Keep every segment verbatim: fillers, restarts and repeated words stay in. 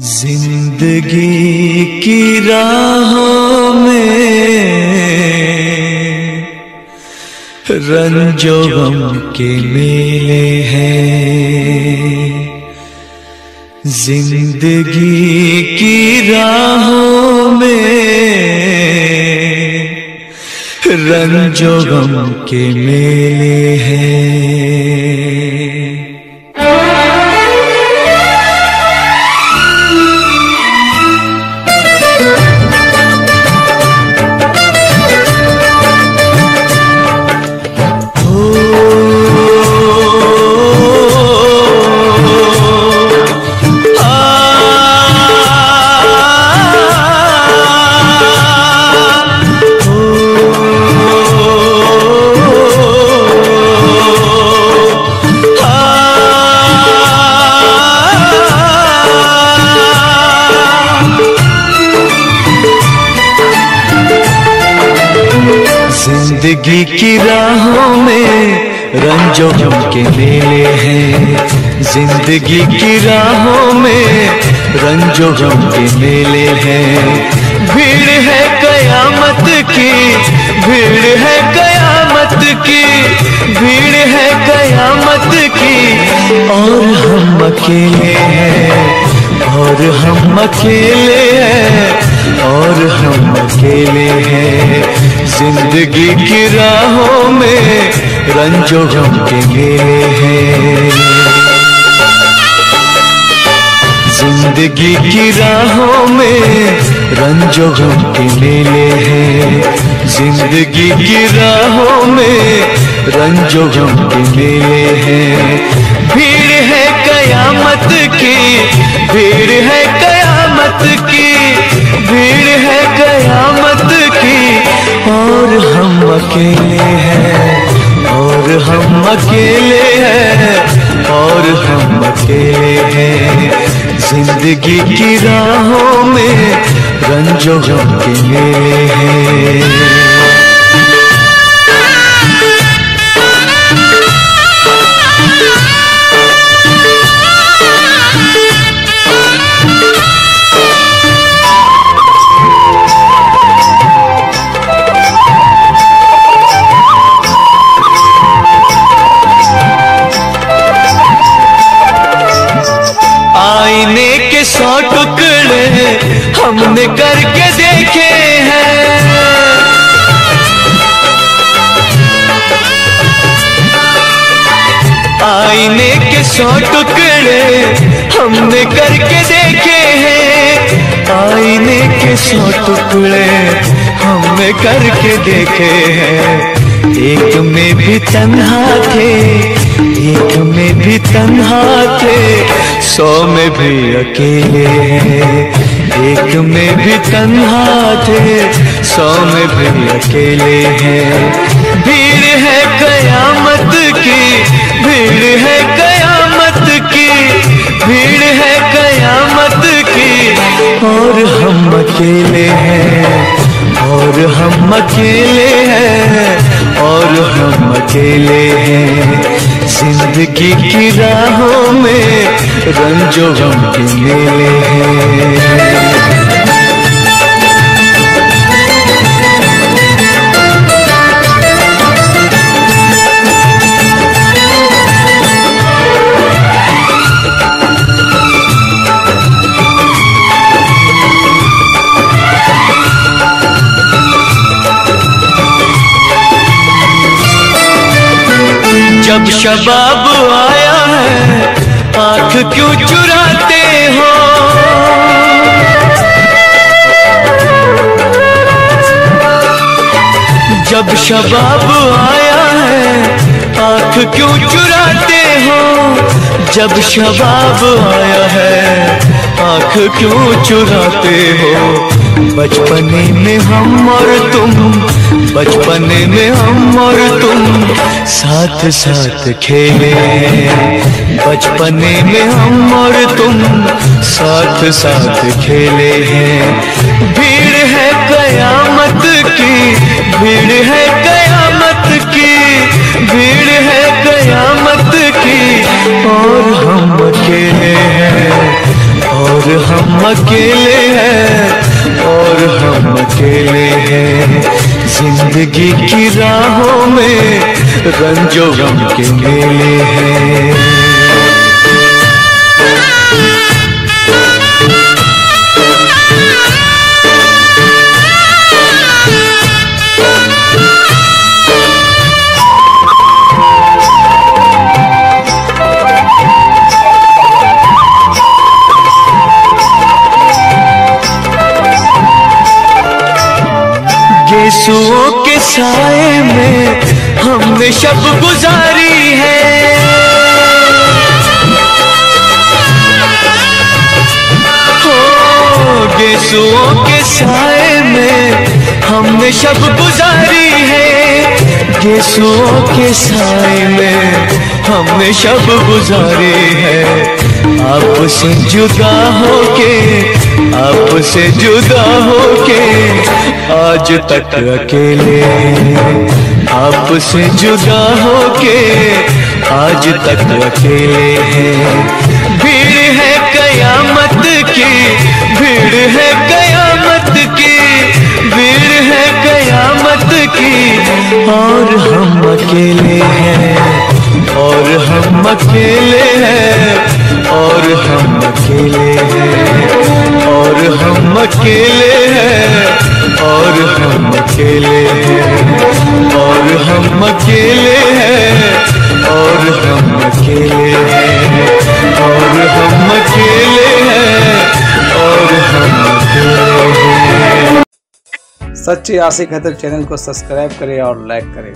जिंदगी की राहों में रंजो गम के मेले हैं। जिंदगी की राहों में रंजो गम के मेले हैं। जिंदगी की राहों में रंजो गम के मेले हैं। जिंदगी की राहों में रंजो गम के मेले हैं। भीड़ है कयामत की, भीड़ है कयामत की, भीड़ है कयामत की, और हम अकेले हैं, और हम अकेले हैं, और हम अकेले हैं। जिंदगी की राहों में रंजो गम के मेले हैं। जिंदगी की राहों में रंजो गम के मेले हैं। जिंदगी की राहों में रंजो गम के मेले हैं। भीड़ है कयामत की, भीड़ है कयामत की, भीड़ है कयामत की, और हम अकेले हैं, और हम अकेले हैं, और हम अकेले हैं। जिंदगी की राहों में रंजो गम के मेले हैं। आईने के सौ टुकड़े हमने करके देखे हैं। आईने के सौ टुकड़े हमने करके देखे हैं। आईने के सौ टुकड़े हमने करके देखे हैं। एक में भी तन्हा थे, एक में भी तन्हा थे, सौ में भी अकेले हैं। एक में भी तन्हा थे, सौ में भी अकेले हैं। भीड़ है कयामत की, भीड़ है कयामत की, भीड़ है कयामत की, और हम अकेले हैं, और हम अकेले हैं, और हम अकेले हैं। जिंदगी की राहों में रंजो गम के मेले हैं। जब शबाब आया है आंख क्यों चुराते हो, जब शबाब आया है आंख क्यों चुराते हो, जब शबाब आया है आंख क्यों चुराते हो। बचपने में हम और तुम, बचपने में हम और तुम साथ साथ खेले। बचपने में हम और तुम साथ साथ खेले हैं। भीड़ है कयामत की, भीड़ है कयामत की, भीड़ है कयामत की, और हम अकेले हैं, और हम हम अकेले हैं और हम अकेले हैं। जिंदगी की राहों में रंजो गम के मेले हैं। गेसुओं के साए में हमने शब गुजारी है। हो गेसुओं के साए में हमने शब गुजारी है। गेसुओं के साए में हमने शब गुजारी है। आपसे जुदा होके आपसे जुदा होके आज तक अकेले, आपसे जुदा होके आज तक अकेले हैं। भीड़ है कयामत की, भीड़ है कयामत की, भीड़ है कयामत की, और हम अकेले हैं और हम अकेले हैं और हम अकेले हैं और हम अकेले हैं और हम अकेले हैं और हम अकेले हैं और हम अकेले हैं और हम अकेले हैं और हम अकेले हैं। सच्चे आशिक है तो चैनल को सब्सक्राइब करें और लाइक करें।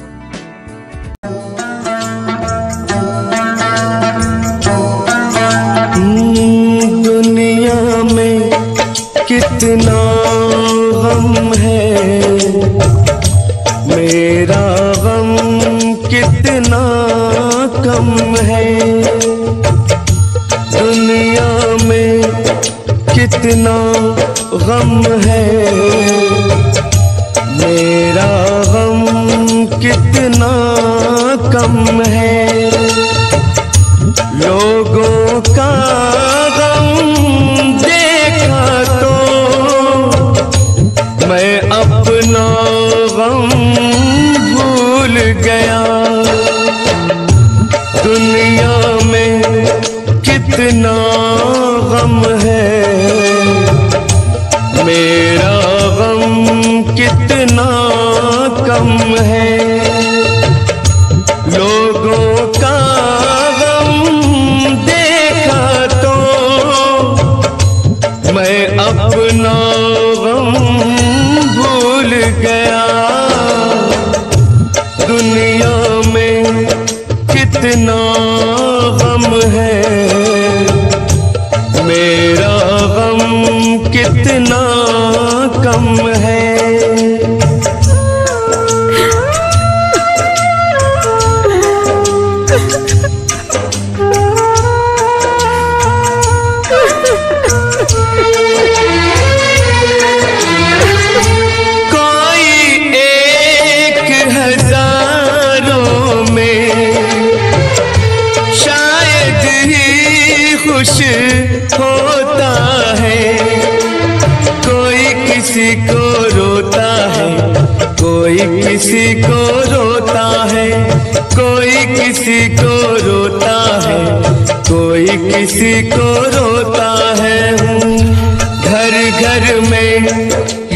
कितना गम है मेरा गम कितना कम है। दुनिया में कितना गम है मेरा गम कितना कम है। लोगों का गया दुनिया में कितना गम है मेरा गम कितना कम है। लोगों का गम देखा तो मैं अपना गम भूल गया। दुनिया में कितना गम है मेरा गम कितना कम है। खुश होता है कोई किसी को रोता है, कोई किसी को रोता है, कोई किसी को रोता है, कोई किसी को रोता है। घर घर में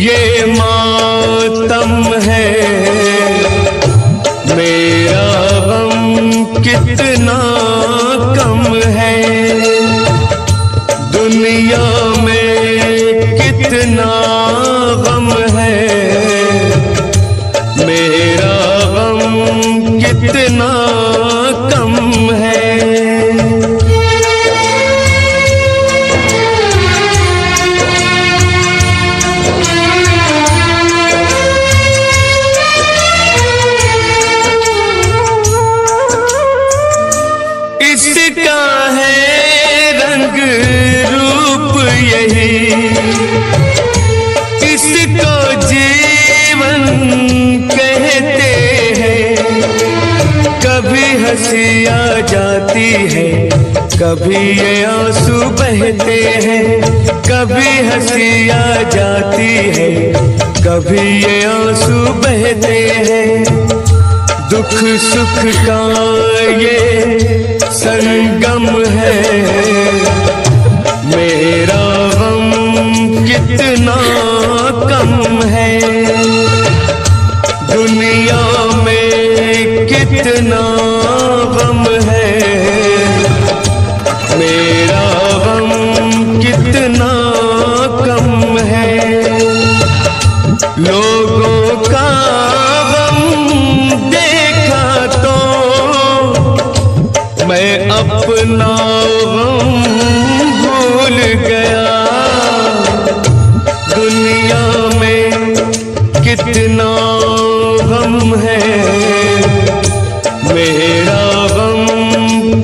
ये मातम है मेरा गम कितना कम है। दुनिया में कितना गम है मेरा गम कितना कम है। इसका है रंग यही, इसको जीवन कहते हैं। कभी हंसी आ जाती है, कभी ये आंसू बहते हैं, कभी हंसी आ जाती है, कभी ये आंसू बहते हैं। दुख सुख का ये संगम है, मेरा गम कितना कम है, दुनिया में कितना गम है, मेरा गम कितना कम है। लोगों का गम देखा तो मैं अपना गम भूल गया, दुनिया में कितना गम है, मेरा गम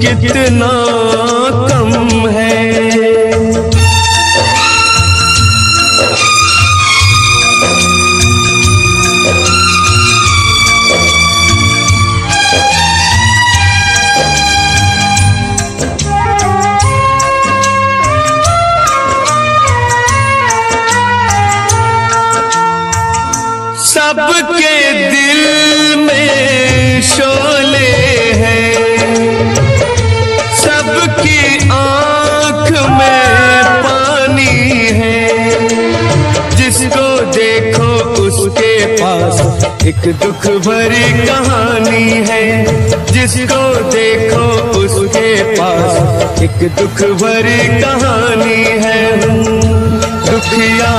कितना कम है। सबके दिल में शोले हैं, सबकी आंख में पानी है, जिसको देखो उसके पास एक दुख भरी कहानी है, जिसको देखो उसके पास एक दुख भरी कहानी है। दुखिया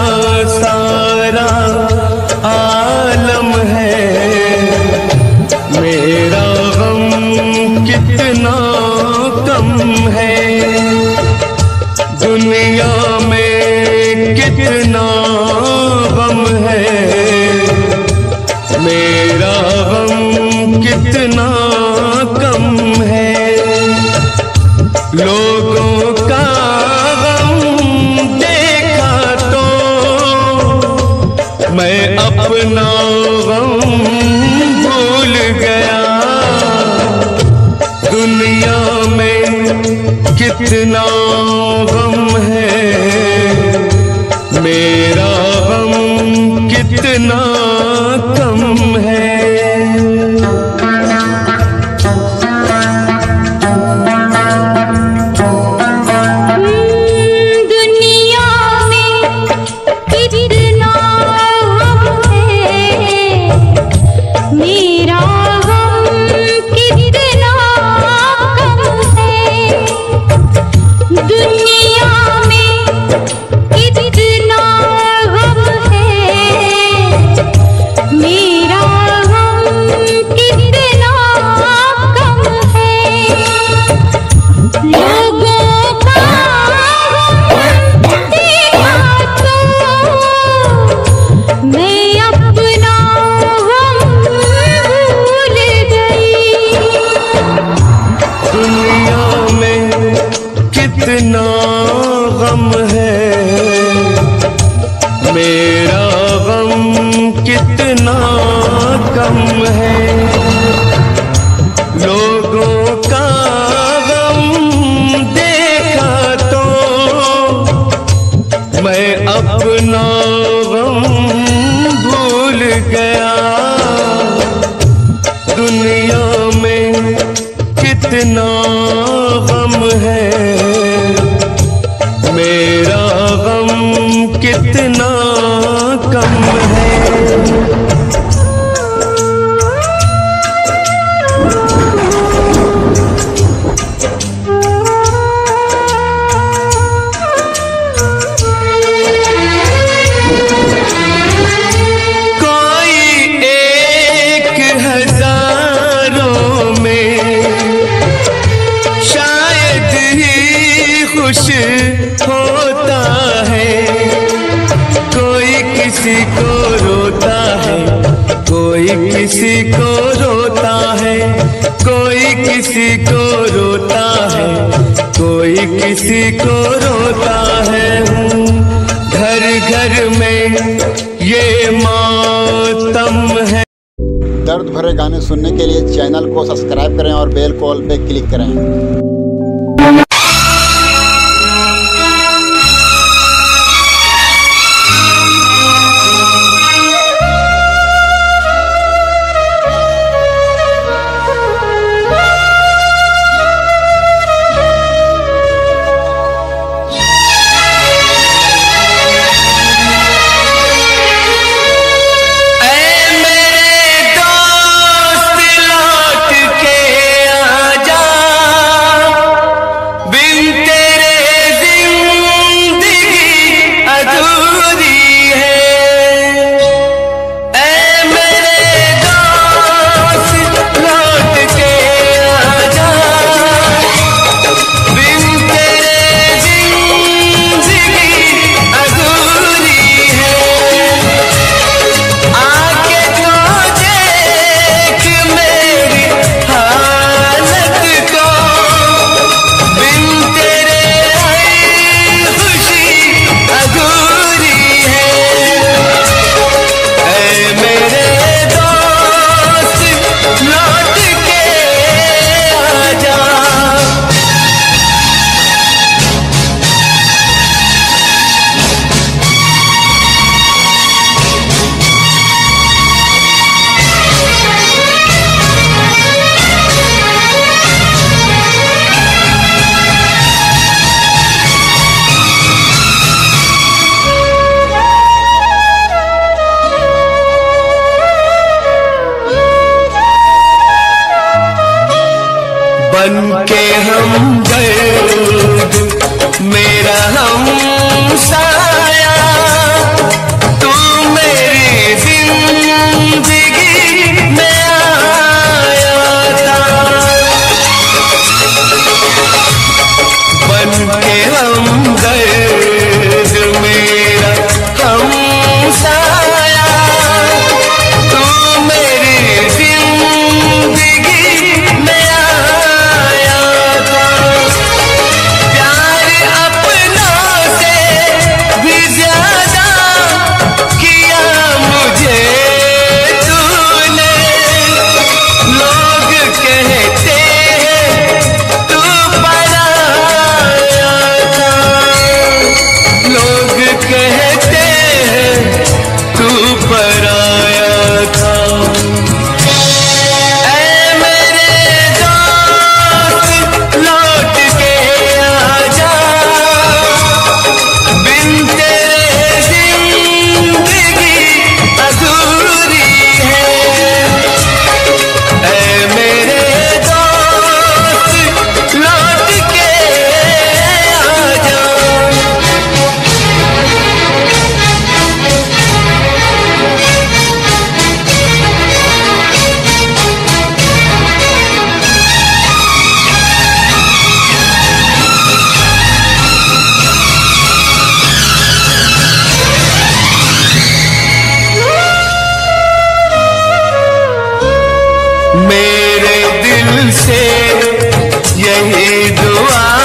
सारा आलम है, मेरा गम कितना कम है, दुनिया में कितना गम है, मेरा गम कितना कम है। लोगों का मैं अपना गम भूल गया, दुनिया में कितना गम है, मेरा गम कितना कम है। कितना गम है, मेरा गम कितना कम है, लोगों का गम देखा तो मैं अपना गम भूल गया, दुनिया में कितना गम है, मेरा गम कितना कम है। कोई एक हजारों में शायद ही खुश होता है, कोई किसी को रोता है, कोई किसी को रोता है, कोई किसी को रोता है, कोई किसी को रोता है। घर घर में ये मातम है। दर्द भरे गाने सुनने के लिए चैनल को सब्सक्राइब करें और बेल कॉल पे क्लिक करें। के हम दर्द मेरा हम साया, तू मेरी जिंदगी में आया था। बन के हम दर्द मेरा हम साया, तू मेरी जिंदगी में आया था। प्यार अपनों से भी ज्यादा किया मुझे तूने, लोग कहते हैं तू पराया था, लोग कहते हैं तू पराया था। ऐ मेरे दोस्त लौट के आ जा, बिन तेरे जिंदगी अधूरी है। ऐ मेरे दोस्त लौट के आ जा। मेरे दिल से यही दुआ